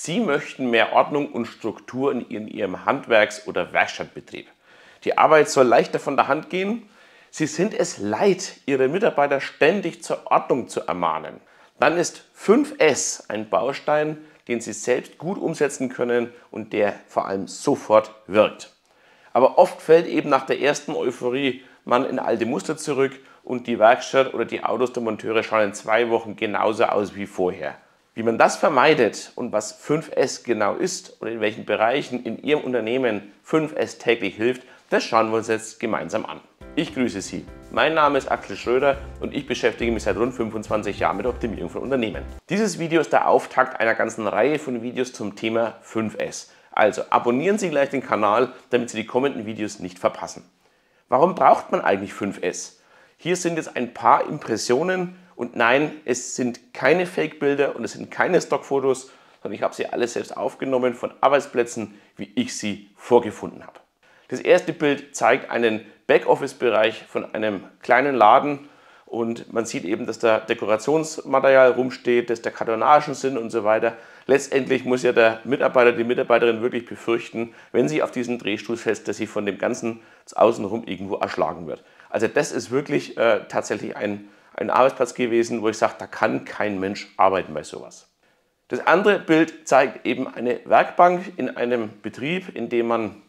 Sie möchten mehr Ordnung und Struktur in Ihrem Handwerks- oder Werkstattbetrieb. Die Arbeit soll leichter von der Hand gehen. Sie sind es leid, Ihre Mitarbeiter ständig zur Ordnung zu ermahnen. Dann ist 5S ein Baustein, den Sie selbst gut umsetzen können und der vor allem sofort wirkt. Aber oft fällt eben nach der ersten Euphorie man in alte Muster zurück und die Werkstatt oder die Autos der Monteure schauen in 2 Wochen genauso aus wie vorher. Wie man das vermeidet und was 5S genau ist und in welchen Bereichen in Ihrem Unternehmen 5S täglich hilft, das schauen wir uns jetzt gemeinsam an. Ich grüße Sie. Mein Name ist Axel Schröder und ich beschäftige mich seit rund 25 Jahren mit Optimierung von Unternehmen. Dieses Video ist der Auftakt einer ganzen Reihe von Videos zum Thema 5S. Also abonnieren Sie gleich den Kanal, damit Sie die kommenden Videos nicht verpassen. Warum braucht man eigentlich 5S? Hier sind jetzt ein paar Impressionen und nein, es sind keine Fake-Bilder und es sind keine Stockfotos, sondern ich habe sie alle selbst aufgenommen von Arbeitsplätzen, wie ich sie vorgefunden habe. Das erste Bild zeigt einen Backoffice-Bereich von einem kleinen Laden und man sieht eben, dass da Dekorationsmaterial rumsteht, dass da Kartonagen sind und so weiter. Letztendlich muss ja der Mitarbeiter, die Mitarbeiterin wirklich befürchten, wenn sie auf diesen Drehstuhl fällt, dass sie von dem Ganzen außenrum irgendwo erschlagen wird. Also das ist wirklich tatsächlich ein Arbeitsplatz gewesen, wo ich sage, da kann kein Mensch arbeiten bei sowas. Das andere Bild zeigt eben eine Werkbank in einem Betrieb, in dem man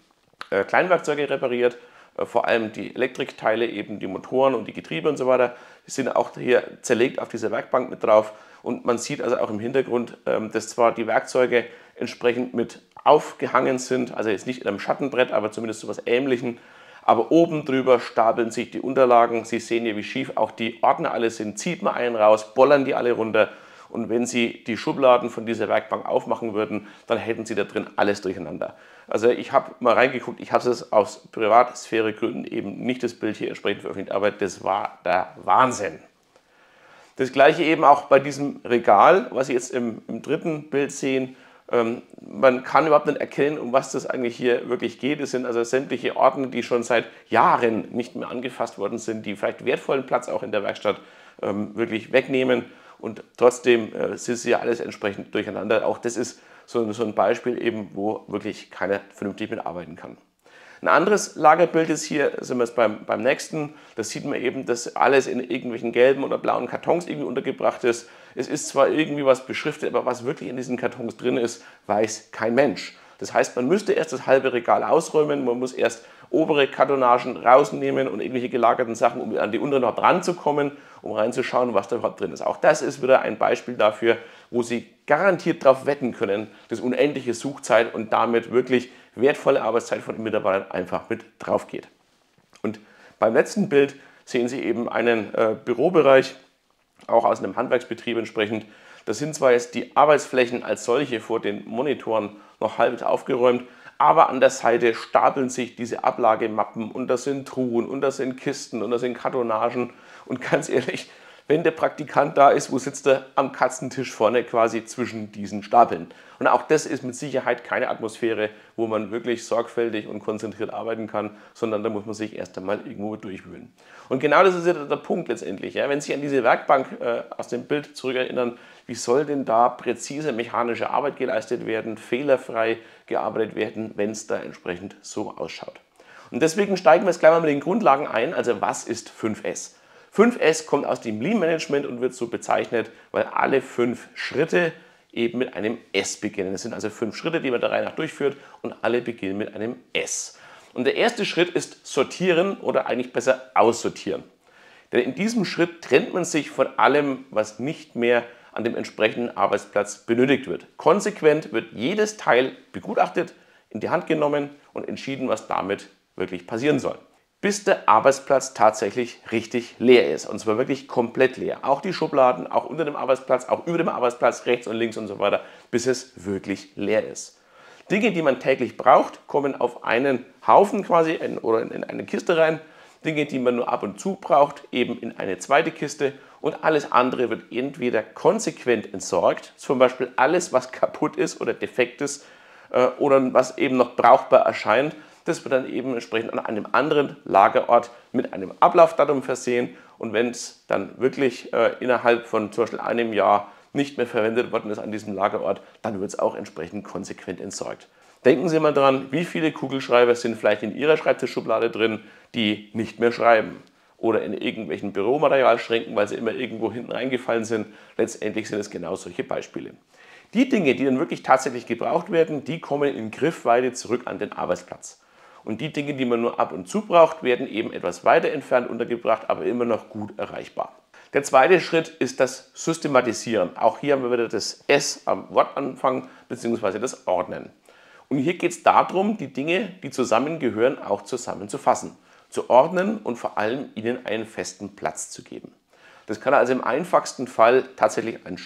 Kleinwerkzeuge repariert, vor allem die Elektrikteile, eben die Motoren und die Getriebe und so weiter, die sind auch hier zerlegt auf dieser Werkbank mit drauf und man sieht also auch im Hintergrund, dass zwar die Werkzeuge entsprechend mit aufgehangen sind, also jetzt nicht in einem Schattenbrett, aber zumindest so etwas Ähnlichem, aber oben drüber stapeln sich die Unterlagen, Sie sehen hier, wie schief auch die Ordner alle sind, zieht man einen raus, bollern die alle runter und wenn Sie die Schubladen von dieser Werkbank aufmachen würden, dann hätten Sie da drin alles durcheinander. Also ich habe mal reingeguckt, ich habe es aus Privatsphäregründen eben nicht das Bild hier entsprechend veröffentlicht, aber das war der Wahnsinn. Das gleiche eben auch bei diesem Regal, was Sie jetzt im dritten Bild sehen. Man kann überhaupt nicht erkennen, um was das eigentlich hier wirklich geht. Es sind also sämtliche Ordner, die schon seit Jahren nicht mehr angefasst worden sind, die vielleicht wertvollen Platz auch in der Werkstatt wirklich wegnehmen. Und trotzdem sitzt ja alles entsprechend durcheinander. Auch das ist so ein Beispiel eben, wo wirklich keiner vernünftig mitarbeiten kann. Ein anderes Lagerbild ist hier, sind wir jetzt beim nächsten, das sieht man eben, dass alles in irgendwelchen gelben oder blauen Kartons irgendwie untergebracht ist. Es ist zwar irgendwie was beschriftet, aber was wirklich in diesen Kartons drin ist, weiß kein Mensch. Das heißt, man müsste erst das halbe Regal ausräumen, man muss erst obere Kartonagen rausnehmen und irgendwelche gelagerten Sachen, um an die unteren überhaupt ranzukommen, um reinzuschauen, was da überhaupt drin ist. Auch das ist wieder ein Beispiel dafür, wo Sie garantiert darauf wetten können, dass unendliche Suchzeit und damit wirklich wertvolle Arbeitszeit von den Mitarbeitern einfach mit drauf geht. Und beim letzten Bild sehen Sie eben einen Bürobereich, auch aus einem Handwerksbetrieb entsprechend. Da sind zwar jetzt die Arbeitsflächen als solche vor den Monitoren noch halb aufgeräumt, aber an der Seite stapeln sich diese Ablagemappen und das sind Truhen und das sind Kisten und das sind Kartonagen. Und ganz ehrlich, wenn der Praktikant da ist, wo sitzt er? Am Katzentisch vorne quasi zwischen diesen Stapeln. Und auch das ist mit Sicherheit keine Atmosphäre, wo man wirklich sorgfältig und konzentriert arbeiten kann, sondern da muss man sich erst einmal irgendwo durchwühlen. Und genau das ist ja der Punkt letztendlich. Ja? Wenn Sie an diese Werkbank aus dem Bild zurückerinnern, wie soll denn da präzise mechanische Arbeit geleistet werden, fehlerfrei gearbeitet werden, wenn es da entsprechend so ausschaut. Und deswegen steigen wir jetzt gleich mal mit den Grundlagen ein. Also was ist 5S? 5S kommt aus dem Lean-Management und wird so bezeichnet, weil alle 5 Schritte eben mit einem S beginnen. Es sind also 5 Schritte, die man der Reihe nach durchführt und alle beginnen mit einem S. Und der erste Schritt ist sortieren oder eigentlich besser aussortieren. Denn in diesem Schritt trennt man sich von allem, was nicht mehr an dem entsprechenden Arbeitsplatz benötigt wird. Konsequent wird jedes Teil begutachtet, in die Hand genommen und entschieden, was damit wirklich passieren soll, bis der Arbeitsplatz tatsächlich richtig leer ist. Und zwar wirklich komplett leer. Auch die Schubladen, auch unter dem Arbeitsplatz, auch über dem Arbeitsplatz, rechts und links und so weiter, bis es wirklich leer ist. Dinge, die man täglich braucht, kommen auf einen Haufen quasi oder in eine Kiste rein. Dinge, die man nur ab und zu braucht, eben in eine zweite Kiste. Und alles andere wird entweder konsequent entsorgt, zum Beispiel alles, was kaputt ist oder defekt ist oder was eben noch brauchbar erscheint, das wird dann eben entsprechend an einem anderen Lagerort mit einem Ablaufdatum versehen und wenn es dann wirklich innerhalb von zum Beispiel einem Jahr nicht mehr verwendet worden ist an diesem Lagerort, dann wird es auch entsprechend konsequent entsorgt. Denken Sie mal dran, wie viele Kugelschreiber sind vielleicht in Ihrer Schreibtischschublade drin, die nicht mehr schreiben. Oder in irgendwelchen Büromaterialschränken, weil sie immer irgendwo hinten reingefallen sind. Letztendlich sind es genau solche Beispiele. Die Dinge, die dann wirklich tatsächlich gebraucht werden, die kommen in Griffweite zurück an den Arbeitsplatz. Und die Dinge, die man nur ab und zu braucht, werden eben etwas weiter entfernt untergebracht, aber immer noch gut erreichbar. Der zweite Schritt ist das Systematisieren. Auch hier haben wir wieder das S am Wortanfang bzw. das Ordnen. Und hier geht es darum, die Dinge, die zusammengehören, auch zusammenzufassen, zu ordnen und vor allem ihnen einen festen Platz zu geben. Das kann also im einfachsten Fall tatsächlich ein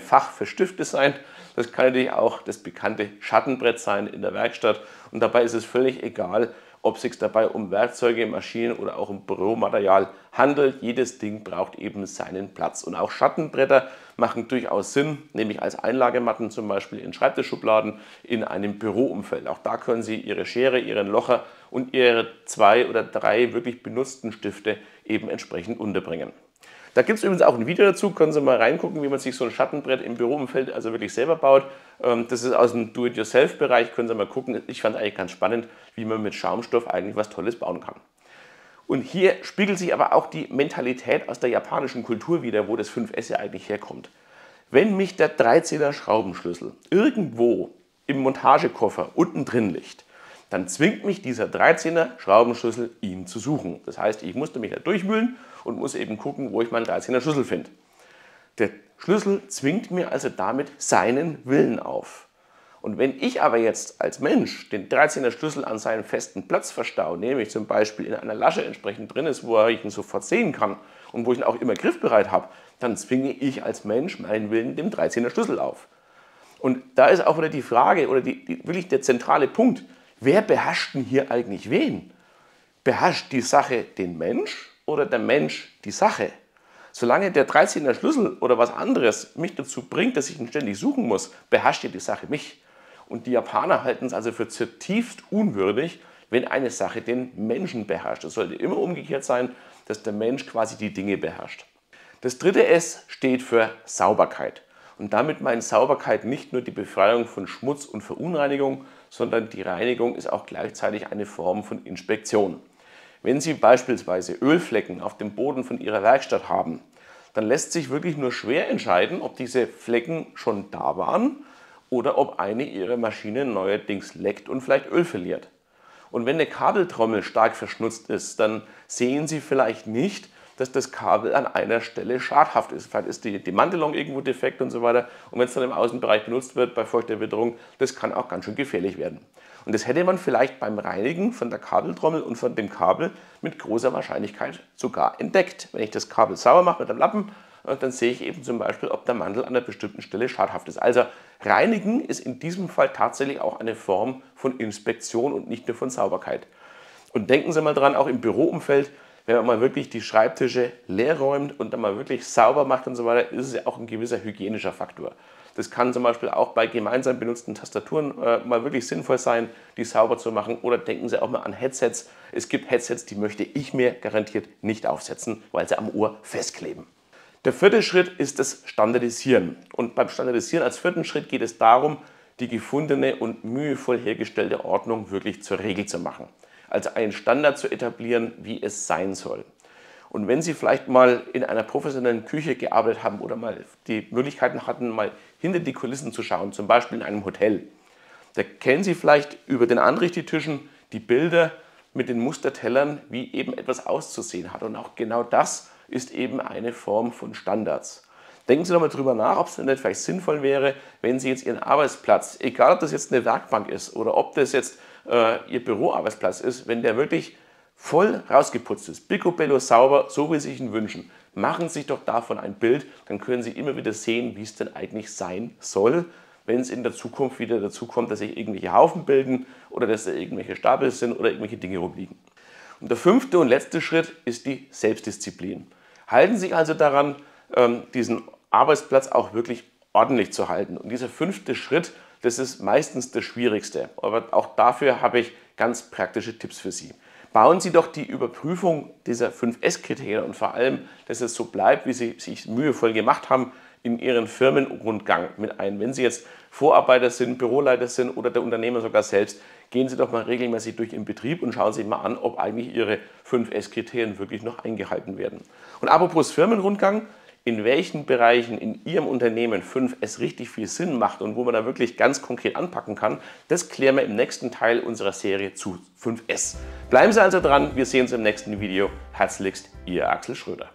Fach für Stifte sein. Das kann natürlich auch das bekannte Schattenbrett sein in der Werkstatt. Und dabei ist es völlig egal, ob es sich dabei um Werkzeuge, Maschinen oder auch um Büromaterial handelt. Jedes Ding braucht eben seinen Platz. Und auch Schattenbretter machen durchaus Sinn, nämlich als Einlagematten zum Beispiel in Schreibtischschubladen in einem Büroumfeld. Auch da können Sie Ihre Schere, Ihren Locher und Ihre 2 oder 3 wirklich benutzten Stifte eben entsprechend unterbringen. Da gibt es übrigens auch ein Video dazu, können Sie mal reingucken, wie man sich so ein Schattenbrett im Büroumfeld also wirklich selber baut. Das ist aus dem Do-it-yourself-Bereich, können Sie mal gucken. Ich fand es eigentlich ganz spannend, wie man mit Schaumstoff eigentlich was Tolles bauen kann. Und hier spiegelt sich aber auch die Mentalität aus der japanischen Kultur wider, wo das 5S ja eigentlich herkommt. Wenn mich der 13er Schraubenschlüssel irgendwo im Montagekoffer unten drin liegt, dann zwingt mich dieser 13er Schraubenschlüssel, ihn zu suchen. Das heißt, ich musste mich da durchwühlen und muss eben gucken, wo ich meinen 13er Schlüssel finde. Der Schlüssel zwingt mir also damit seinen Willen auf. Und wenn ich aber jetzt als Mensch den 13er Schlüssel an seinen festen Platz verstaue, nämlich zum Beispiel in einer Lasche entsprechend drin ist, wo ich ihn sofort sehen kann und wo ich ihn auch immer griffbereit habe, dann zwinge ich als Mensch meinen Willen dem 13er Schlüssel auf. Und da ist auch wieder die Frage oder wirklich der zentrale Punkt, wer beherrscht denn hier eigentlich wen? Beherrscht die Sache den Mensch oder der Mensch die Sache? Solange der 13er Schlüssel oder was anderes mich dazu bringt, dass ich ihn ständig suchen muss, beherrscht ja die Sache mich. Und die Japaner halten es also für zutiefst unwürdig, wenn eine Sache den Menschen beherrscht. Es sollte immer umgekehrt sein, dass der Mensch quasi die Dinge beherrscht. Das dritte S steht für Sauberkeit. Und damit meint Sauberkeit nicht nur die Befreiung von Schmutz und Verunreinigung, sondern die Reinigung ist auch gleichzeitig eine Form von Inspektion. Wenn Sie beispielsweise Ölflecken auf dem Boden von Ihrer Werkstatt haben, dann lässt sich wirklich nur schwer entscheiden, ob diese Flecken schon da waren oder ob eine Ihrer Maschinen neuerdings leckt und vielleicht Öl verliert. Und wenn eine Kabeltrommel stark verschnutzt ist, dann sehen Sie vielleicht nicht, dass das Kabel an einer Stelle schadhaft ist. Vielleicht ist die Mantelung irgendwo defekt und so weiter. Und wenn es dann im Außenbereich benutzt wird bei feuchter Witterung, das kann auch ganz schön gefährlich werden. Und das hätte man vielleicht beim Reinigen von der Kabeltrommel und von dem Kabel mit großer Wahrscheinlichkeit sogar entdeckt. Wenn ich das Kabel sauber mache mit einem Lappen, dann sehe ich eben zum Beispiel, ob der Mantel an einer bestimmten Stelle schadhaft ist. Also Reinigen ist in diesem Fall tatsächlich auch eine Form von Inspektion und nicht nur von Sauberkeit. Und denken Sie mal dran, auch im Büroumfeld, wenn man mal wirklich die Schreibtische leer räumt und dann mal wirklich sauber macht und so weiter, ist es ja auch ein gewisser hygienischer Faktor. Das kann zum Beispiel auch bei gemeinsam benutzten Tastaturen mal wirklich sinnvoll sein, die sauber zu machen. Oder denken Sie auch mal an Headsets. Es gibt Headsets, die möchte ich mir garantiert nicht aufsetzen, weil sie am Ohr festkleben. Der vierte Schritt ist das Standardisieren. Und beim Standardisieren als vierten Schritt geht es darum, die gefundene und mühevoll hergestellte Ordnung wirklich zur Regel zu machen. Also einen Standard zu etablieren, wie es sein soll. Und wenn Sie vielleicht mal in einer professionellen Küche gearbeitet haben oder mal die Möglichkeiten hatten, mal hinter die Kulissen zu schauen, zum Beispiel in einem Hotel, da kennen Sie vielleicht über den Anrichtetischen die Bilder mit den Mustertellern, wie eben etwas auszusehen hat. Und auch genau das ist eben eine Form von Standards. Denken Sie doch mal drüber nach, ob es denn nicht vielleicht sinnvoll wäre, wenn Sie jetzt Ihren Arbeitsplatz, egal ob das jetzt eine Werkbank ist oder ob das jetzt Ihr Büroarbeitsplatz ist, wenn der wirklich voll rausgeputzt ist, picobello sauber, so wie Sie sich ihn wünschen. Machen Sie sich doch davon ein Bild, dann können Sie immer wieder sehen, wie es denn eigentlich sein soll, wenn es in der Zukunft wieder dazu kommt, dass sich irgendwelche Haufen bilden oder dass da irgendwelche Stapel sind oder irgendwelche Dinge rumliegen. Und der fünfte und letzte Schritt ist die Selbstdisziplin. Halten Sie sich also daran, diesen Arbeitsplatz auch wirklich ordentlich zu halten. Und dieser fünfte Schritt, das ist meistens das Schwierigste, aber auch dafür habe ich ganz praktische Tipps für Sie. Bauen Sie doch die Überprüfung dieser 5S-Kriterien und vor allem, dass es so bleibt, wie Sie sich mühevoll gemacht haben, in Ihren Firmenrundgang mit ein. Wenn Sie jetzt Vorarbeiter sind, Büroleiter sind oder der Unternehmer sogar selbst, gehen Sie doch mal regelmäßig durch den Betrieb und schauen sich mal an, ob eigentlich Ihre 5S-Kriterien wirklich noch eingehalten werden. Und apropos Firmenrundgang, in welchen Bereichen in Ihrem Unternehmen 5S richtig viel Sinn macht und wo man da wirklich ganz konkret anpacken kann, das klären wir im nächsten Teil unserer Serie zu 5S. Bleiben Sie also dran, wir sehen uns im nächsten Video. Herzlichst, Ihr Axel Schröder.